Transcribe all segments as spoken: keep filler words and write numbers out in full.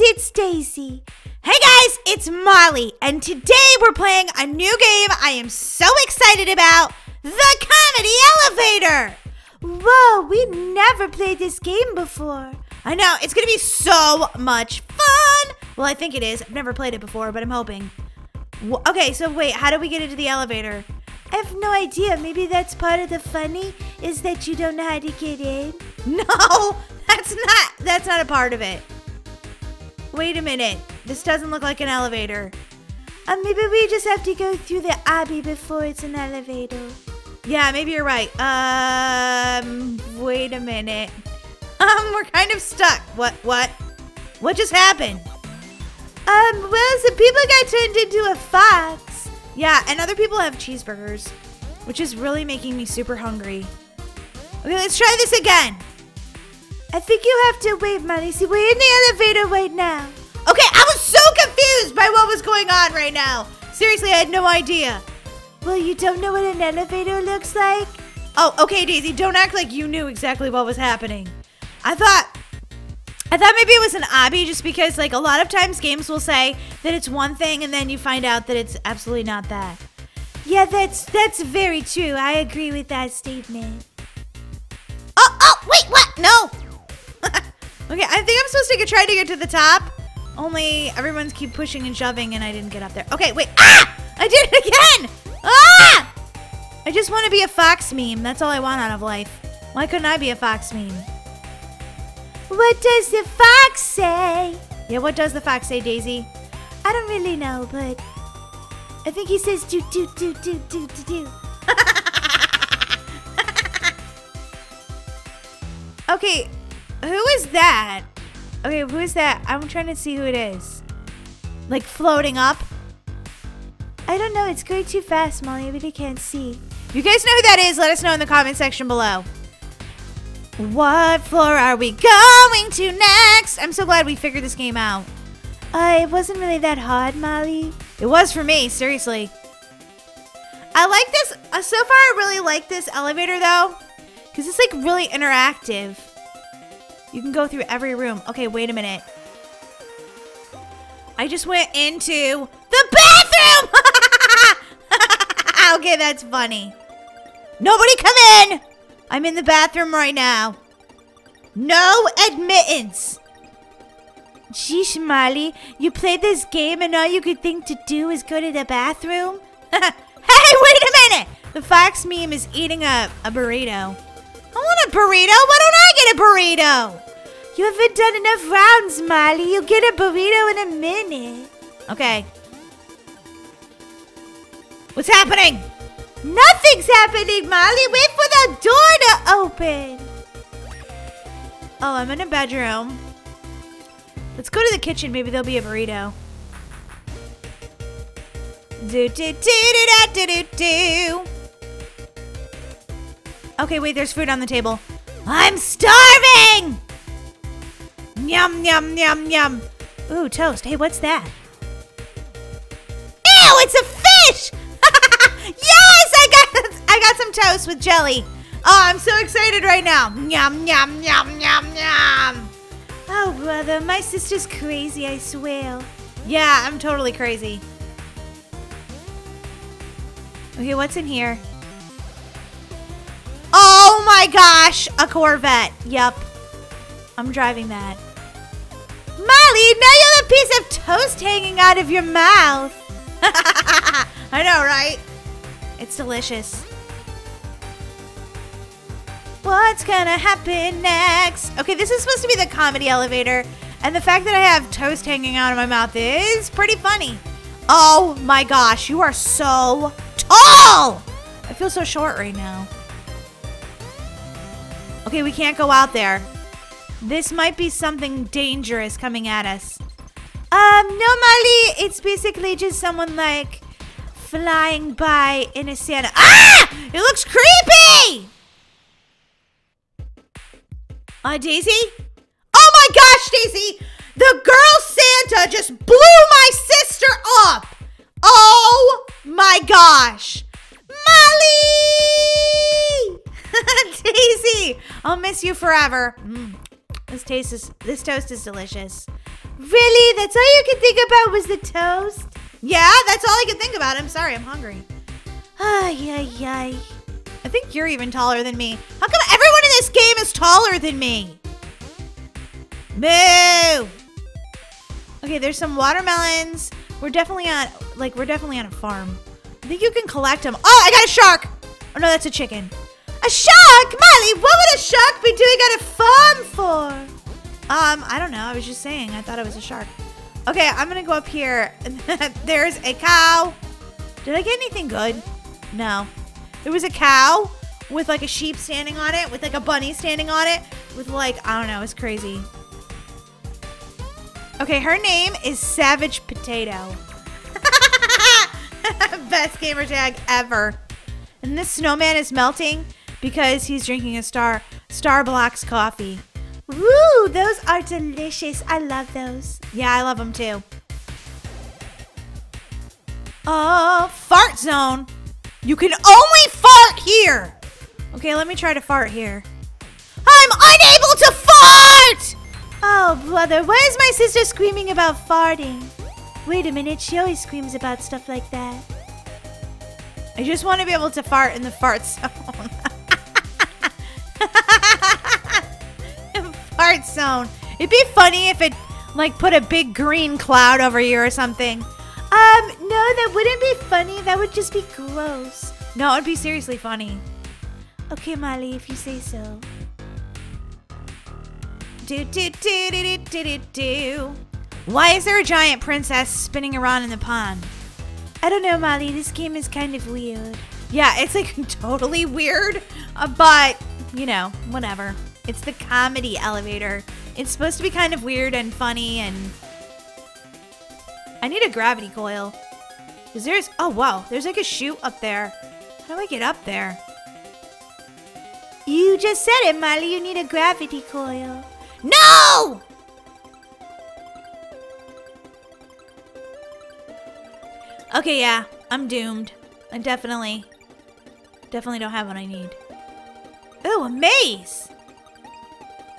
it's Daisy. Hey guys, it's Molly, and today we're playing a new game I am so excited about, the Comedy Elevator. Whoa, we never played this game before. I know, it's gonna be so much fun. Well, I think it is. I've never played it before, but I'm hoping. Okay, so wait, how do we get into the elevator? I have no idea. Maybe that's part of the funny, is that you don't know how to get in. No, that's not, that's not a part of it. Wait a minute. This doesn't look like an elevator. Uh, maybe we just have to go through the lobby before it's an elevator. Yeah, maybe you're right. Um, wait a minute. Um, we're kind of stuck. What, what? What just happened? Um, well, some people got turned into a fox. Yeah, and other people have cheeseburgers, which is really making me super hungry. Okay, let's try this again. I think you have to wait, Molly. See, we're in the elevator right now. Okay, I was so confused by what was going on right now. Seriously, I had no idea. Well, you don't know what an elevator looks like? Oh, okay, Daisy, don't act like you knew exactly what was happening. I thought, I thought maybe it was an obby just because, like, a lot of times games will say that it's one thing and then you find out that it's absolutely not that. Yeah, that's, that's very true. I agree with that statement. Oh, oh, wait, what? No. Okay, I think I'm supposed to try to get to the top. Only everyone's keep pushing and shoving and I didn't get up there. Okay, wait. Ah! I did it again! Ah! I just want to be a fox meme. That's all I want out of life. Why couldn't I be a fox meme? What does the fox say? Yeah, what does the fox say, Daisy? I don't really know, but I think he says do do do do do do do. Okay, who is that? Okay, who is that? I'm trying to see who it is. Like floating up? I don't know. It's going too fast, Molly. I really can't see. If you guys know who that is, let us know in the comment section below. What floor are we going to next? I'm so glad we figured this game out. Uh, it wasn't really that hard, Molly. It was for me, seriously. I like this. Uh, so far, I really like this elevator, though, because it's, like, really interactive. You can go through every room. Okay, wait a minute. I just went into the bathroom! Okay, that's funny. Nobody come in! I'm in the bathroom right now. No admittance. Sheesh, Molly, you play this game and all you could think to do is go to the bathroom? Hey, wait a minute! The fox meme is eating a, a burrito. I want a burrito. Why don't I get a burrito? You haven't done enough rounds, Molly. You'll get a burrito in a minute. Okay. What's happening? Nothing's happening, Molly. Wait for the door to open. Oh, I'm in a bedroom. Let's go to the kitchen. Maybe there'll be a burrito. Do do do do da, do do do. Okay, wait, there's food on the table. I'm starving! Yum, yum, yum, yum. Ooh, toast. Hey, what's that? Ew, it's a fish! Yes, I got I got some toast with jelly. Oh, I'm so excited right now. Yum, yum, yum, yum, yum. Oh, brother, my sister's crazy, I swear. Yeah, I'm totally crazy. Okay, what's in here? Oh my gosh, a Corvette. Yep, I'm driving that. Molly, now you have a piece of toast hanging out of your mouth. I know, right? It's delicious. What's gonna happen next? Okay, this is supposed to be the comedy elevator, and the fact that I have toast hanging out of my mouth is pretty funny. Oh my gosh, you are so tall! I feel so short right now. Okay, we can't go out there. This might be something dangerous coming at us. Um, no, Molly, it's basically just someone, like, flying by in a Santa. Ah! It looks creepy! Uh, Daisy? Oh, my gosh, Daisy! The girl Santa just blew my sister up! Oh, my gosh! Molly! Daisy, I'll miss you forever. Mm. This taste is this toast is delicious. Really? That's all you could think about was the toast? Yeah, that's all I could think about. I'm sorry, I'm hungry. Ay, ay, ay. I think you're even taller than me. How come everyone in this game is taller than me? Moo! Okay, there's some watermelons. We're definitely on, like, we're definitely on a farm. I think you can collect them. Oh, I got a shark! Oh, no, that's a chicken. A shark? Molly, what would a shark be doing on a farm for? Um, I don't know. I was just saying. I thought it was a shark. Okay, I'm going to go up here. There's a cow. Did I get anything good? No. There was a cow with, like, a sheep standing on it, with, like, a bunny standing on it, with, like, I don't know. It's crazy. Okay, her name is Savage Potato. Best gamer tag ever. And this snowman is melting because he's drinking a Star Star Blocks coffee. Woo, those are delicious. I love those. Yeah, I love them too. Oh, fart zone. You can only fart here. Okay, let me try to fart here. I'm unable to fart! Oh, brother, why is my sister screaming about farting? Wait a minute, she always screams about stuff like that. I just want to be able to fart in the fart zone. Fart zone. It'd be funny if it, like, put a big green cloud over you or something. Um, no, that wouldn't be funny. That would just be gross. No, it'd be seriously funny. Okay, Molly, if you say so. Do, do, do, do, do, do, do. Why is there a giant princess spinning around in the pond? I don't know, Molly. This game is kind of weird. Yeah, it's, like, totally weird, but, you know, whatever. It's the comedy elevator. It's supposed to be kind of weird and funny and... I need a gravity coil. Is there... Oh, wow. There's like a chute up there. How do I get up there? You just said it, Molly. You need a gravity coil. No! Okay, yeah. I'm doomed. I definitely... Definitely don't have what I need. Ooh, a maze!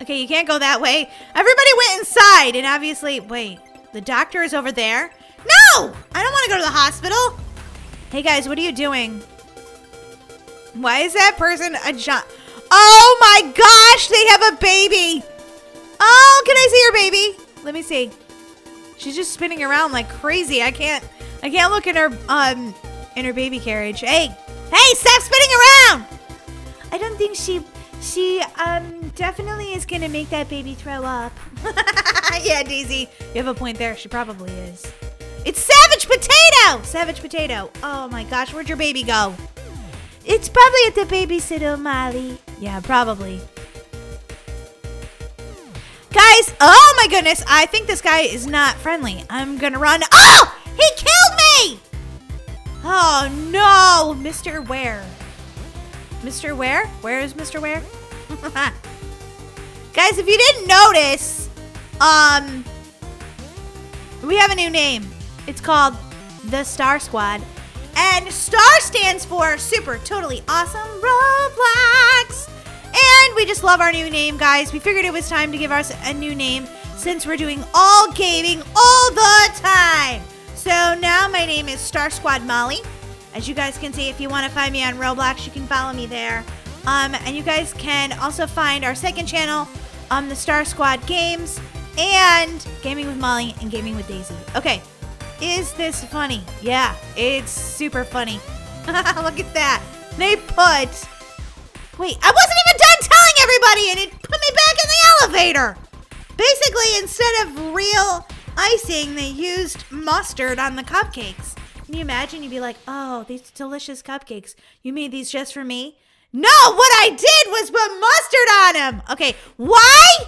Okay, you can't go that way. Everybody went inside, and obviously, wait, the doctor is over there? No! I don't want to go to the hospital. Hey, guys, what are you doing? Why is that person a giant? Oh, my gosh, they have a baby. Oh, can I see your baby? Let me see. She's just spinning around like crazy. I can't, I can't look in her, um, in her baby carriage. Hey, hey, stop spinning around. I don't think she... She, um, definitely is going to make that baby throw up. Yeah, Daisy, you have a point there. She probably is. It's Savage Potato! Savage Potato. Oh, my gosh. Where'd your baby go? It's probably at the babysitter, Molly. Yeah, probably. Guys, oh, my goodness. I think this guy is not friendly. I'm going to run. Oh, he killed me! Oh, no. Mister Ware. Mister Ware? Where is Mister Ware? Guys, if you didn't notice, um, we have a new name. It's called the Star Squad. And STAR stands for Super Totally Awesome Roblox. And we just love our new name, guys. We figured it was time to give us a new name since we're doing all gaming all the time. So now my name is Star Squad Molly. As you guys can see, if you want to find me on Roblox, you can follow me there. Um, and you guys can also find our second channel, um, the Star Squad Games, and Gaming with Molly and Gaming with Daisy. Okay, is this funny? Yeah, it's super funny. Look at that. They put... Wait, I wasn't even done telling everybody, and it put me back in the elevator. Basically, instead of real icing, they used mustard on the cupcakes. Can you imagine? You'd be like, oh, these delicious cupcakes. You made these just for me? No, what I did was put mustard on them. Okay, why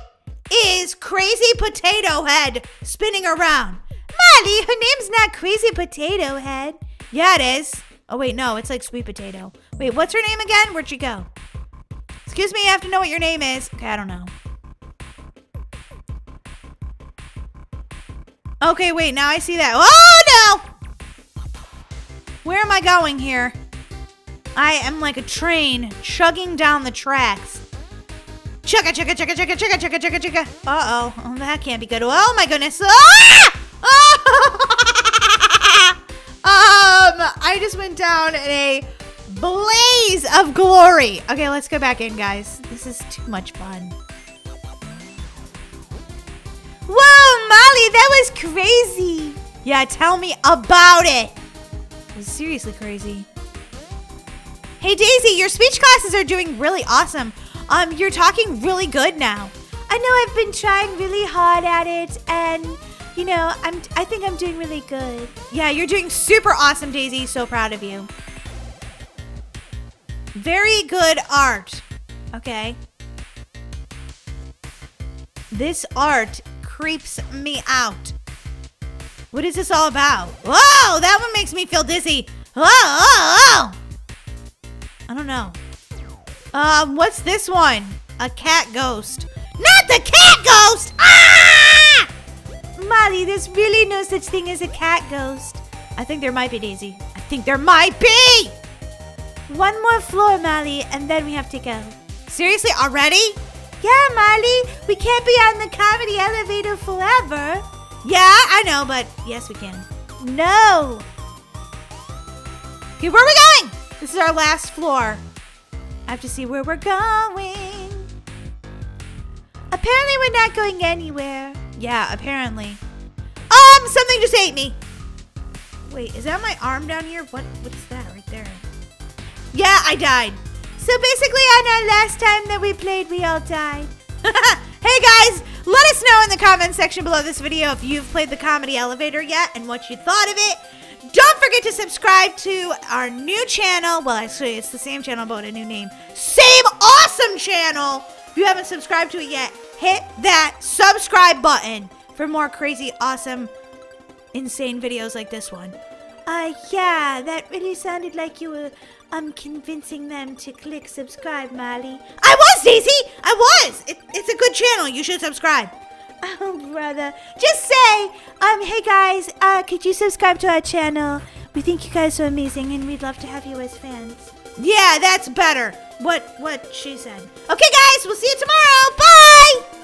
is Crazy Potato Head spinning around? Molly, her name's not Crazy Potato Head. Yeah, it is. Oh, wait, no, it's like Sweet Potato. Wait, what's her name again? Where'd she go? Excuse me, I have to know what your name is. Okay, I don't know. Okay, wait, now I see that. Oh, no! Where am I going here? I am like a train chugging down the tracks. Chugga, chugga, chugga, chugga, chugga, chugga, chugga, chugga. Uh-oh. Oh, that can't be good. Oh, my goodness. Ah! Oh! um, I just went down in a blaze of glory. Okay, let's go back in, guys. This is too much fun. Whoa, Molly, that was crazy. Yeah, tell me about it. It was seriously crazy. Hey, Daisy, your speech classes are doing really awesome. Um, you're talking really good now. I know I've been trying really hard at it, and, you know, I'm, I think I'm doing really good. Yeah, you're doing super awesome, Daisy. So proud of you. Very good art. Okay. This art creeps me out. What is this all about? Whoa, that one makes me feel dizzy. Whoa, whoa, whoa. I don't know. Um, what's this one? A cat ghost. Not the cat ghost! Ah! Molly, there's really no such thing as a cat ghost. I think there might be, Daisy. I think there might be! One more floor, Molly, and then we have to go. Seriously, already? Yeah, Molly, we can't be on the comedy elevator forever. Yeah, I know, but yes, we can. No! Okay, where are we going? This is our last floor. I have to see where we're going. Apparently we're not going anywhere. Yeah, apparently. Um, something just ate me. Wait, is that my arm down here? What? What's that right there? Yeah, I died. So basically on our last time that we played, we all died. Hey guys, let us know in the comments section below this video if you've played the comedy elevator yet and what you thought of it. Don't forget to subscribe to our new channel. Well, actually, it's the same channel, but with a new name. Same awesome channel. If you haven't subscribed to it yet, hit that subscribe button for more crazy, awesome, insane videos like this one. Uh, yeah, that really sounded like you were um, convincing them to click subscribe, Molly. I was, Daisy. I was. It, it's a good channel. You should subscribe. Oh, brother. Just say, um, hey, guys, uh, could you subscribe to our channel? We think you guys are amazing, and we'd love to have you as fans. Yeah, that's better. What, what she said. Okay, guys, we'll see you tomorrow. Bye!